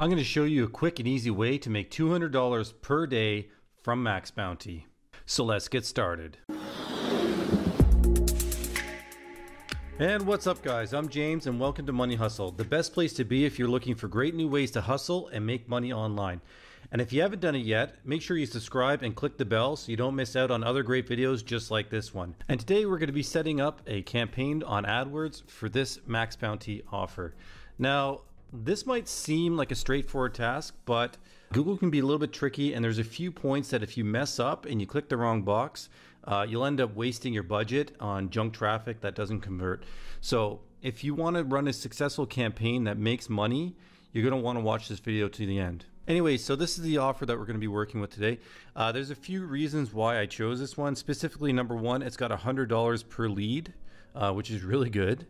I'm going to show you a quick and easy way to make $200 per day from Max Bounty. So let's get started. And what's up guys, I'm James and welcome to Money Hustle, the best place to be if you're looking for great new ways to hustle and make money online. And if you haven't done it yet, make sure you subscribe and click the bell so you don't miss out on other great videos just like this one. And today we're going to be setting up a campaign on AdWords for this Max Bounty offer. Now, this might seem like a straightforward task, but Google can be a little bit tricky, and there's a few points that if you mess up and you click the wrong box, you'll end up wasting your budget on junk traffic that doesn't convert. So if you want to run a successful campaign that makes money, you're going to want to watch this video to the end. Anyway, so this is the offer that we're going to be working with today. There's a few reasons why I chose this one. Specifically, number one, it's got $100 per lead, which is really good.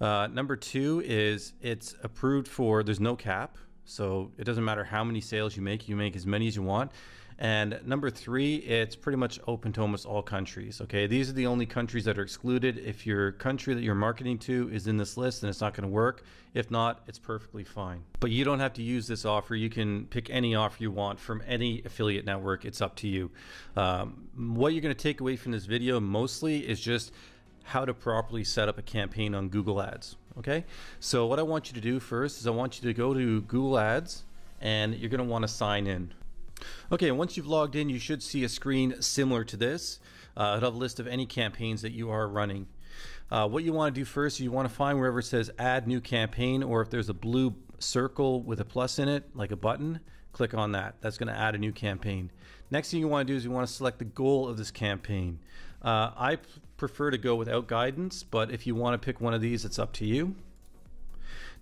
Number two is it's approved for, there's no cap. So it doesn't matter how many sales you make as many as you want. And number three, it's pretty much open to almost all countries, okay? These are the only countries that are excluded. If your country that you're marketing to is in this list, then it's not gonna work. If not, it's perfectly fine. But you don't have to use this offer. You can pick any offer you want from any affiliate network. It's up to you. What you're gonna take away from this video mostly is just how to properly set up a campaign on Google Ads, okay? So what I want you to do first is I want you to go to Google Ads and you're gonna wanna sign in. Okay, once you've logged in, you should see a screen similar to this. It'll have a list of any campaigns that you are running. What you want to do first, you want to find wherever it says add new campaign, or if there's a blue circle with a plus in it, like a button, click on that. That's going to add a new campaign. Next thing you want to do is you want to select the goal of this campaign. I prefer to go without guidance, but if you want to pick one of these, it's up to you.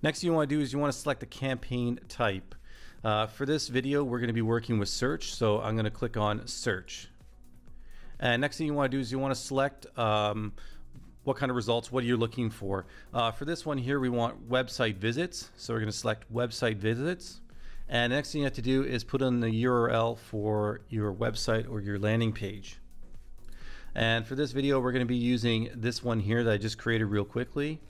Next thing you want to do is you want to select the campaign type. For this video, we're going to be working with search, so I'm going to click on search. And next thing you want to do is you want to select what kind of results, what are you looking for. For this one here, we want website visits, so we're going to select website visits. And next thing you have to do is put in the URL for your website or your landing page. And for this video, we're going to be using this one here that I just created real quickly.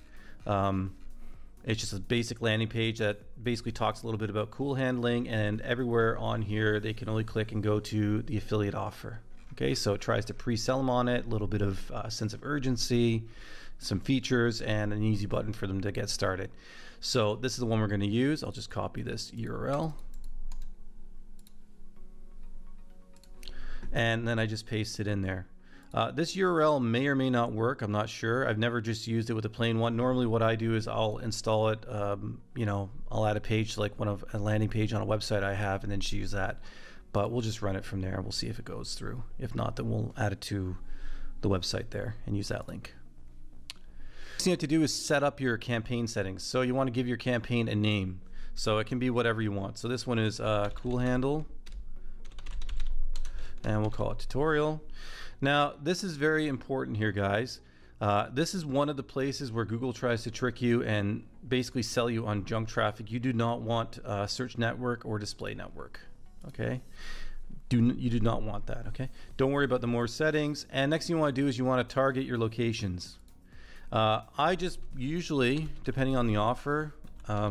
It's just a basic landing page that basically talks a little bit about cool handling, and everywhere on here they can only click and go to the affiliate offer. Okay, so it tries to pre-sell them on it, a little bit of sense of urgency, some features, and an easy button for them to get started. So this is the one we're going to use. I'll just copy this URL. And then I just paste it in there. This URL may or may not work. I'm not sure. I've never just used it with a plain one. Normally what I do is I'll install it, you know, I'll add a page like one of a landing page on a website I have and then just use that. But we'll just run it from there and we'll see if it goes through. If not, then we'll add it to the website there and use that link. Next thing you have to do is set up your campaign settings. So you want to give your campaign a name. So it can be whatever you want. So this one is Cool Handle, and we'll call it tutorial. Now, this is very important here, guys. This is one of the places where Google tries to trick you and basically sell you on junk traffic. You do not want search network or display network, okay? You do not want that, okay? Don't worry about the more settings. And next thing you want to do is you want to target your locations. I just usually, depending on the offer, I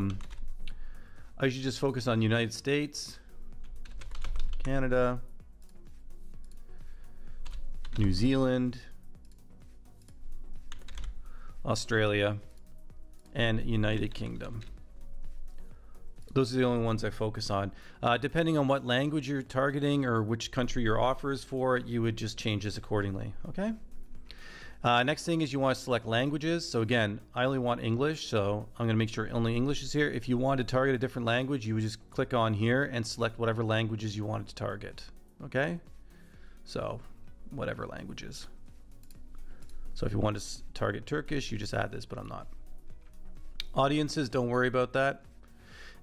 usually just focus on United States, Canada, New Zealand, Australia, and United Kingdom. Those are the only ones I focus on. Depending on what language you're targeting or which country your offer is for, you would just change this accordingly, okay? Next thing is you want to select languages. So again, I only want English, so I'm going to make sure only English is here. If you want to target a different language, you would just click on here and select whatever languages you wanted to target, okay? So whatever languages. So if you want to target Turkish, you just add this, but I'm not. Audiences, don't worry about that.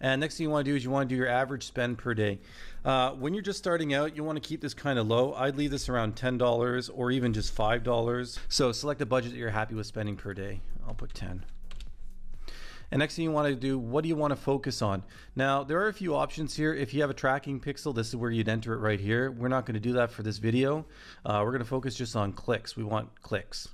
And next thing you want to do is you want to do your average spend per day. When you're just starting out, you want to keep this kind of low. I'd leave this around $10 or even just $5. So select a budget that you're happy with spending per day. I'll put 10. And next thing you want to do, what do you want to focus on? Now, there are a few options here. If you have a tracking pixel, this is where you'd enter it right here. We're not going to do that for this video. We're going to focus just on clicks. We want clicks.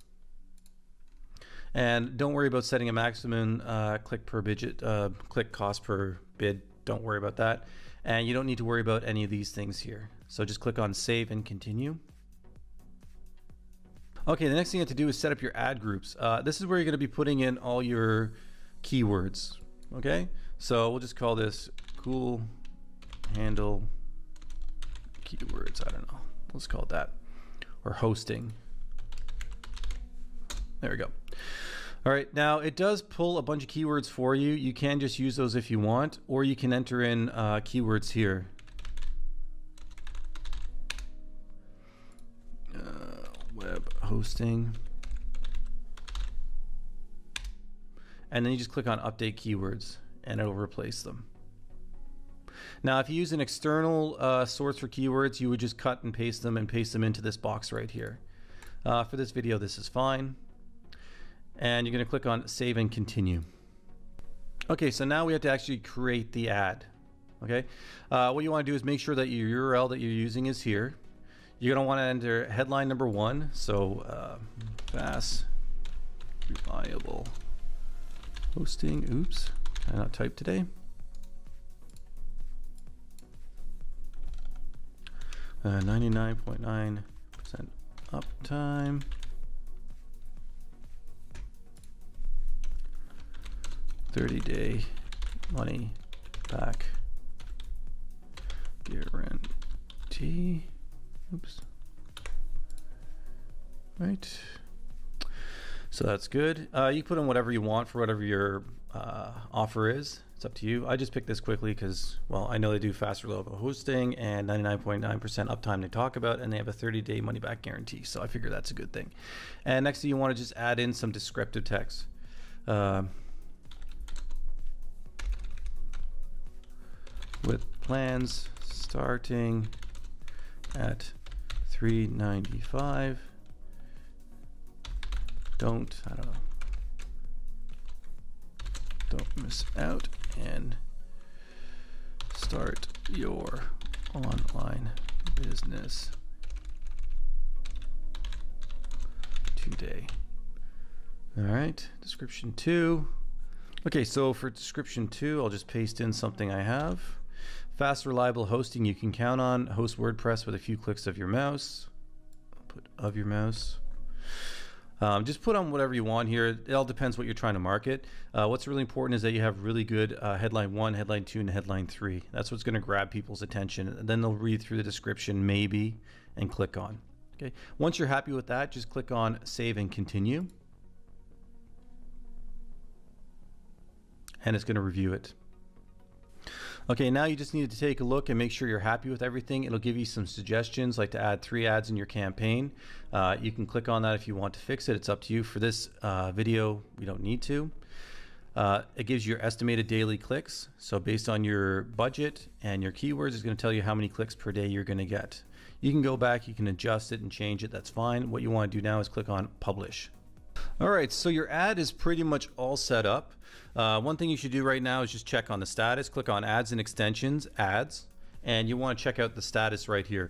And don't worry about setting a maximum click cost per bid don't worry about that. And you don't need to worry about any of these things here. So just click on save and continue. Okay, the next thing you have to do is set up your ad groups. This is where you're gonna be putting in all your keywords, okay? So we'll just call this cool handle keywords, I don't know. Let's call it that, or hosting. There we go. All right, now it does pull a bunch of keywords for you. You can just use those if you want, or you can enter in keywords here. Web hosting. And then you just click on update keywords and it'll replace them. Now, if you use an external source for keywords, you would just cut and paste them into this box right here. For this video, this is fine. And you're gonna click on save and continue. Okay, so now we have to actually create the ad, okay? What you wanna do is make sure that your URL that you're using is here. You're gonna wanna enter headline number one, so fast, reliable hosting, oops, I not typed today. .9% uptime. $30 money back guarantee. Oops. Right. So that's good. You put in whatever you want for whatever your offer is. It's up to you. I just picked this quickly because, well, I know they do fast reliable hosting and 99.9% uptime they talk about, and they have a 30-day money back guarantee. So I figure that's a good thing. And next thing you want to just add in some descriptive text. With plans starting at $3.95. Don't miss out and start your online business today. All right, description two. Okay, so for description two, I'll just paste in something I have. Fast, reliable hosting you can count on. Host WordPress with a few clicks of your mouse. Put of your mouse. Just put on whatever you want here. It all depends what you're trying to market. What's really important is that you have really good headline one, headline two, and headline three. That's what's going to grab people's attention. And then they'll read through the description maybe and click on. Okay. Once you're happy with that, just click on save and continue. And it's going to review it. Okay, now you just need to take a look and make sure you're happy with everything. It'll give you some suggestions, like to add 3 ads in your campaign. You can click on that if you want to fix it. It's up to you. For this video, we don't need to. It gives you your estimated daily clicks. So based on your budget and your keywords, it's going to tell you how many clicks per day you're going to get. You can go back, you can adjust it and change it. That's fine. What you want to do now is click on publish. All right, so your ad is pretty much all set up. One thing you should do right now is just check on the status. Click on ads and extensions, ads, and you want to check out the status right here.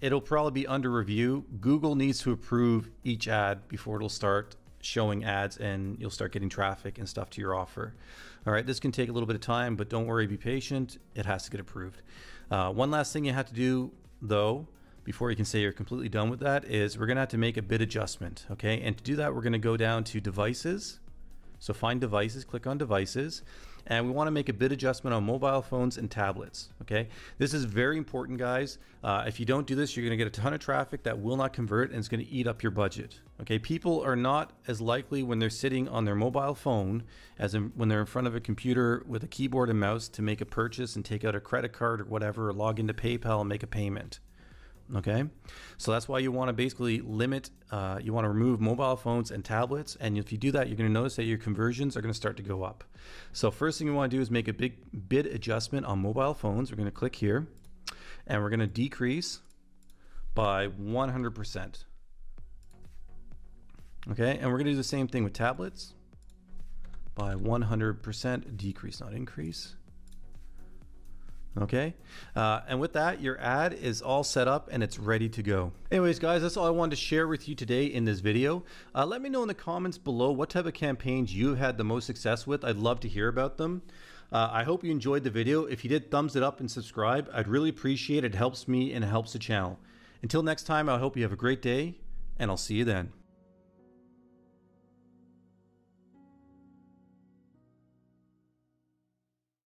It'll probably be under review. Google needs to approve each ad before it'll start showing ads and you'll start getting traffic and stuff to your offer. All right, this can take a little bit of time, but don't worry, be patient. It has to get approved. One last thing you have to do though, before you can say you're completely done with that, is we're gonna have to make a bid adjustment, okay? And to do that, we're gonna go down to devices. So find devices, click on devices, and we wanna make a bid adjustment on mobile phones and tablets, okay? This is very important, guys. If you don't do this, you're gonna get a ton of traffic that will not convert and it's gonna eat up your budget, okay? People are not as likely when they're sitting on their mobile phone as when they're in front of a computer with a keyboard and mouse to make a purchase and take out a credit card or whatever, or log into PayPal and make a payment. Okay, so that's why you want to basically limit, you want to remove mobile phones and tablets. And if you do that, you're going to notice that your conversions are going to start to go up. So first thing you want to do is make a big bid adjustment on mobile phones. We're going to click here and we're going to decrease by 100%. Okay, and we're going to do the same thing with tablets by 100%, decrease, not increase. Okay, and with that, your ad is all set up and it's ready to go. Anyways, guys, that's all I wanted to share with you today in this video. Let me know in the comments below what type of campaigns you had the most success with. I'd love to hear about them. I hope you enjoyed the video. If you did, thumbs it up and subscribe. I'd really appreciate it. It helps me and it helps the channel. Until next time, I hope you have a great day, and I'll see you then.